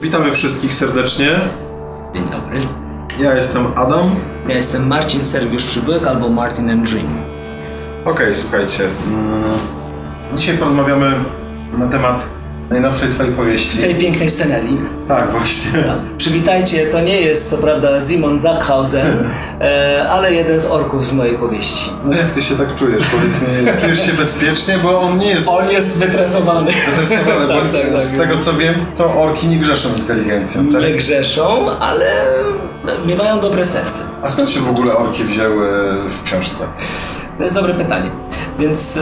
Witamy wszystkich serdecznie. Dzień dobry. Ja jestem Adam. Ja jestem Marcin Sergiusz Przybyłek albo Martin and Drim. Okej, słuchajcie. Dzisiaj porozmawiamy na temat najnowszej twojej powieści. W tej pięknej scenerii. Tak, właśnie. Tak. Przywitajcie, to nie jest co prawda Szymon Zakhausen, ale jeden z orków z mojej powieści. No jak ty się tak czujesz? Powiedz mi, czujesz się bezpiecznie, bo on nie jest... On jest wytresowany. Wytresowany, tak, bo tak, z tego co wiem, to orki nie grzeszą inteligencją, tak? Nie grzeszą, ale miewają dobre serce. A skąd się w ogóle orki wzięły w książce? To jest dobre pytanie. Więc...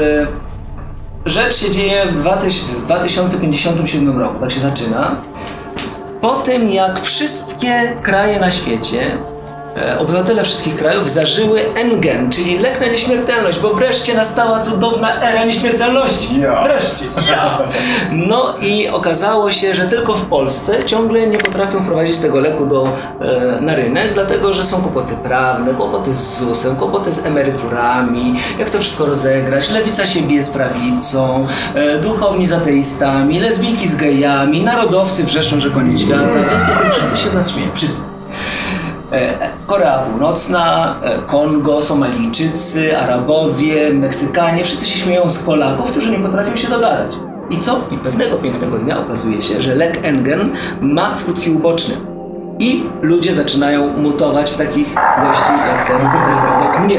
Rzecz się dzieje w 2057 roku, tak się zaczyna. Po tym, jak wszystkie kraje na świecie, obywatele wszystkich krajów zażyły N-Gen, czyli lek na nieśmiertelność, bo wreszcie nastała cudowna era nieśmiertelności. Wreszcie. No i okazało się, że tylko w Polsce ciągle nie potrafią wprowadzić tego leku na rynek, dlatego że są kłopoty prawne, kłopoty z ZUS-em, kłopoty z emeryturami, jak to wszystko rozegrać, lewica się bije z prawicą, duchowni z ateistami, lesbijki z gejami, narodowcy wrzeszczą, że koniec świata, w związku z tym wszyscy się z nas śmieją, wszyscy. Korea Północna, Kongo, Somalijczycy, Arabowie, Meksykanie, wszyscy się śmieją z Polaków, którzy nie potrafią się dogadać. I co? I pewnego pięknego dnia okazuje się, że lek N-Gen ma skutki uboczne. I ludzie zaczynają mutować w takich gości jak ten tutaj mnie,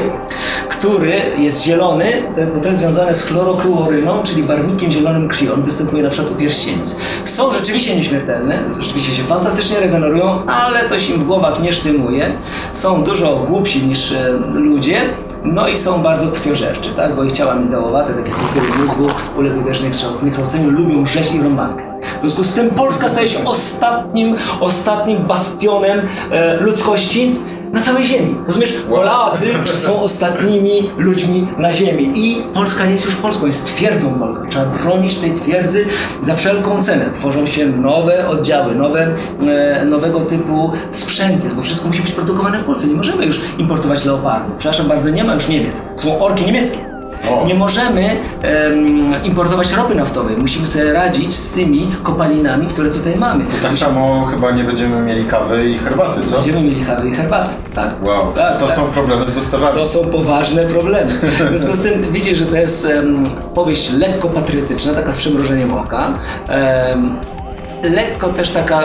który jest zielony, bo to jest związane z chlorokruoryną, czyli barwnikiem zielonym krwi. On występuje na przykład u pierścienic. Są rzeczywiście nieśmiertelne, rzeczywiście się fantastycznie regenerują, ale coś im w głowach nie sztymuje. Są dużo głupsi niż ludzie, no i są bardzo krwiożerczy, tak? Bo ich ciała migdałowate, takie struktury mózgu uległy też zniekształceniu, lubią rzeź i rąbankę. W związku z tym Polska staje się ostatnim bastionem ludzkości na całej ziemi. Rozumiesz? Polacy są ostatnimi ludźmi na ziemi i Polska nie jest już Polską, jest twierdzą Polską. Trzeba bronić tej twierdzy za wszelką cenę. Tworzą się nowe oddziały, nowego typu sprzęty, bo wszystko musi być produkowane w Polsce. Nie możemy już importować leopardów. Przepraszam bardzo, nie ma już Niemiec. Są orki niemieckie. Nie możemy importować ropy naftowej, musimy sobie radzić z tymi kopalinami, które tutaj mamy. To tak samo chyba nie będziemy mieli kawy i herbaty, co? Będziemy mieli kawy i herbaty, tak. Wow, tak, to tak. Są problemy z dostawami. To są poważne problemy. W związku z tym widzisz, że to jest powieść lekko patriotyczna, taka z przymrożeniem oka. Lekko też taka,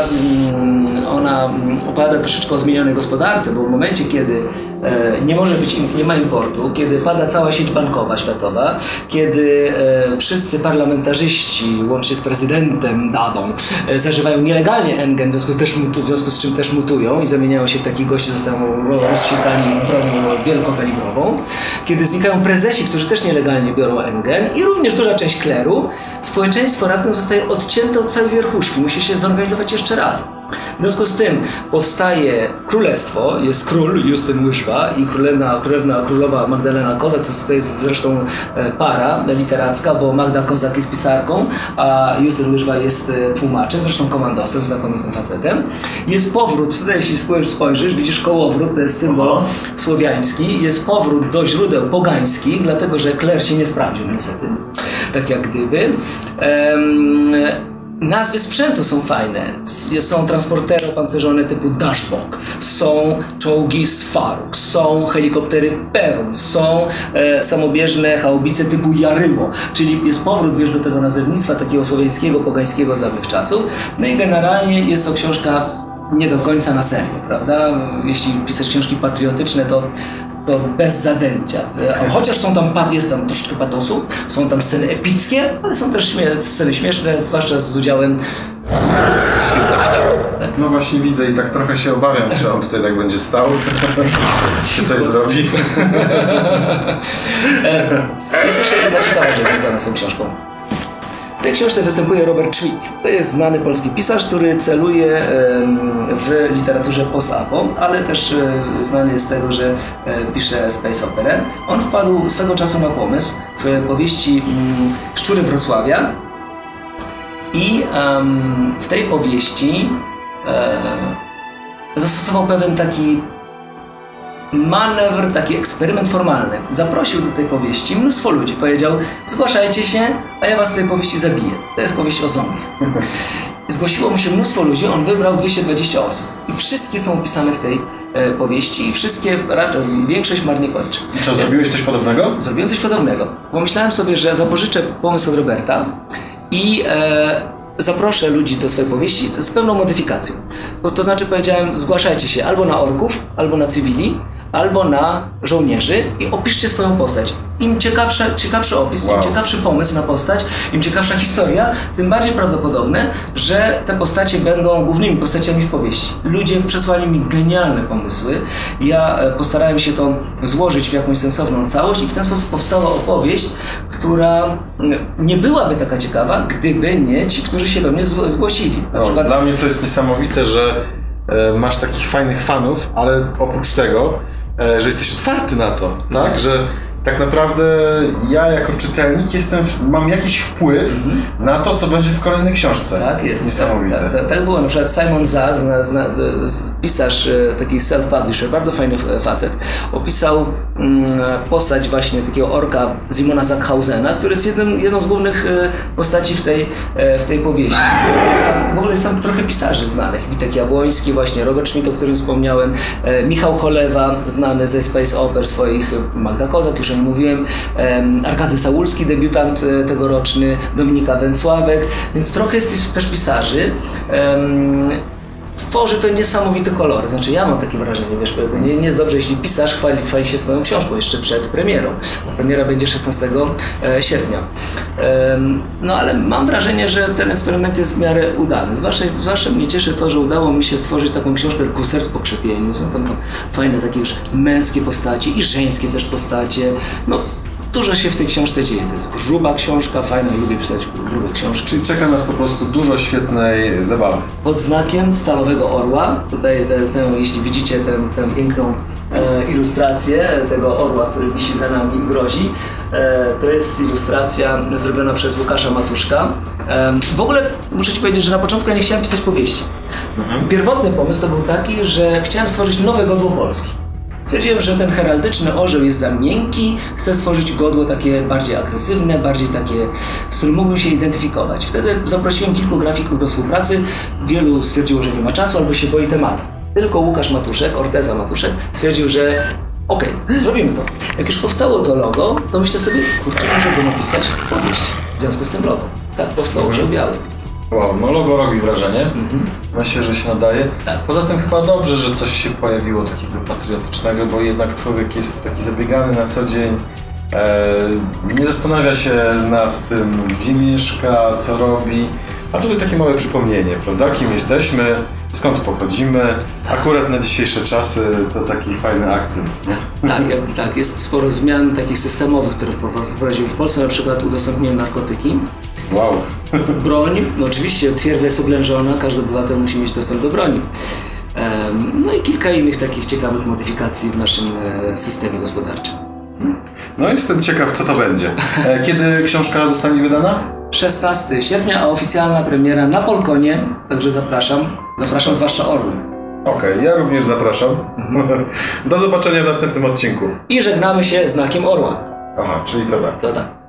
ona opowiada troszeczkę o zmienionej gospodarce, bo w momencie, kiedy nie może być, nie ma importu, kiedy pada cała sieć bankowa światowa, kiedy wszyscy parlamentarzyści, łącznie z prezydentem Dadą, zażywają nielegalnie engen, w związku z czym też mutują i zamieniają się w takich gości, zostają rozsikani bronią wielkokalibrową, kiedy znikają prezesi, którzy też nielegalnie biorą engen i również duża część kleru, społeczeństwo raptem zostaje odcięte od całej wierchuszki, musi się zorganizować jeszcze raz. W związku z tym powstaje królestwo, jest król Justyn Łyżwa i królowa Magdalena Kozak, to jest zresztą para literacka, bo Magda Kozak jest pisarką, a Justyn Łyżwa jest tłumaczem, zresztą komandosem, znakomitym facetem. Jest powrót, tutaj jeśli spojrzysz, widzisz kołowrót, to jest symbol słowiański, jest powrót do źródeł pogańskich, dlatego że kler się nie sprawdził niestety, tak jak gdyby. Nazwy sprzętu są fajne. Są transportery opancerzone typu Dashbok, są czołgi z Faruk, są helikoptery Perun, są samobieżne haubice typu Jaryło, czyli jest powrót, wiesz, do tego nazewnictwa takiego słowiańskiego, pogańskiego z dawnych czasów. No i generalnie jest to książka nie do końca na serio, prawda? Jeśli pisać książki patriotyczne, to bez zadęcia. Chociaż jest tam troszeczkę patosu, są tam sceny epickie, ale są też sceny śmieszne, zwłaszcza z udziałem miłości. Tak? No właśnie widzę i tak trochę się obawiam, czy on tutaj tak będzie stał, czy coś zrobi. Jest jeszcze jedna ciekawa rzecz związana z tą książką. W tej książce występuje Robert Schmidt. To jest znany polski pisarz, który celuje w literaturze post-apo, ale też znany jest z tego, że pisze space operę. On wpadł swego czasu na pomysł w powieści Szczury Wrocławia i w tej powieści zastosował pewien taki manewr, taki eksperyment formalny. Zaprosił do tej powieści mnóstwo ludzi. Powiedział, zgłaszajcie się, a ja was z tej powieści zabiję. To jest powieść o zombie. Zgłosiło mu się mnóstwo ludzi, on wybrał 220 osób. I wszystkie są opisane w tej powieści i wszystkie, raczej większość marnie kończy. Co, zrobiłeś coś podobnego? Zrobiłem coś podobnego. Pomyślałem sobie, że zapożyczę pomysł od Roberta i zaproszę ludzi do swojej powieści z pewną modyfikacją. To znaczy powiedziałem, zgłaszajcie się albo na orków, albo na cywili, albo na żołnierzy i opiszcie swoją postać. Im ciekawszy opis, wow, im ciekawszy pomysł na postać, im ciekawsza historia, tym bardziej prawdopodobne, że te postacie będą głównymi postaciami w powieści. Ludzie przesłali mi genialne pomysły, ja postarałem się to złożyć w jakąś sensowną całość i w ten sposób powstała opowieść, która nie byłaby taka ciekawa, gdyby nie ci, którzy się do mnie zgłosili. Na przykład... Dla mnie to jest niesamowite, że masz takich fajnych fanów, ale oprócz tego, że jesteś otwarty na to, tak? Że tak naprawdę ja jako czytelnik mam jakiś wpływ na to, co będzie w kolejnej książce. Tak jest. Niesamowite. Tak było. Na przykład Szymon Zak, pisarz, taki self-publisher, bardzo fajny facet, opisał postać właśnie takiego orka Szymona Zakhausena, który jest jedną z głównych postaci w tej powieści. W ogóle jest tam trochę pisarzy znanych. Witek Jabłoński, właśnie Robert Schmidt, o którym wspomniałem, Michał Cholewa, znany ze Space Oper swoich, Magda Kozak, już o nim mówiłem, Arkady Saulski, debiutant tegoroczny, Dominika Węcławek, więc trochę jest też pisarzy. Tworzy to niesamowity kolor, znaczy ja mam takie wrażenie, wiesz, nie jest dobrze, jeśli pisarz chwali się swoją książką jeszcze przed premierą, bo premiera będzie 16 sierpnia. No ale mam wrażenie, że ten eksperyment jest w miarę udany, zwłaszcza mnie cieszy to, że udało mi się stworzyć taką książkę Kuser z pokrzepieniem, są tam fajne takie już męskie postaci i żeńskie też postacie, no. Dużo się w tej książce dzieje. To jest gruba książka, fajna, lubię pisać grube książki. Czyli czeka nas po prostu dużo świetnej zabawy. Pod znakiem Stalowego Orła, tutaj jeśli widzicie tę piękną ilustrację tego orła, który wisi za nami i grozi, to jest ilustracja zrobiona przez Łukasza Matuszka. W ogóle muszę ci powiedzieć, że na początku ja nie chciałem pisać powieści. Pierwotny pomysł to był taki, że chciałem stworzyć nowe godło Polski. Stwierdziłem, że ten heraldyczny orzeł jest za miękki, chcę stworzyć godło takie bardziej agresywne, bardziej takie, z którym mógłbym się identyfikować. Wtedy zaprosiłem kilku grafików do współpracy, wielu stwierdziło, że nie ma czasu albo się boi tematu. Tylko Łukasz Matuszek, Orteza Matuszek stwierdził, że okej, zrobimy to. Jak już powstało to logo, to myślę sobie, kurczę, możemy napisać powieść w związku z tym logo. Tak powstał orzeł biały. Wow, no logo robi wrażenie. Myślę, że się nadaje. Tak. Poza tym chyba dobrze, że coś się pojawiło takiego patriotycznego, bo jednak człowiek jest taki zabiegany na co dzień. Nie zastanawia się nad tym, gdzie mieszka, co robi. A tutaj takie małe przypomnienie, prawda? Kim jesteśmy, skąd pochodzimy. Akurat na dzisiejsze czasy to taki fajny akcent, nie? Tak. Jest sporo zmian takich systemowych, które wprowadziły w Polsce. Na przykład udostępniłem narkotyki. Wow. Broń, no oczywiście twierdza jest oblężona, każdy obywatel musi mieć dostęp do broni. No i kilka innych takich ciekawych modyfikacji w naszym systemie gospodarczym. No jestem ciekaw, co to będzie. Kiedy książka zostanie wydana? 16 sierpnia, a oficjalna premiera na Polkonie, także zapraszam zwłaszcza orły. Okej, ja również zapraszam. Do zobaczenia w następnym odcinku. I żegnamy się znakiem orła. Aha, czyli to tak.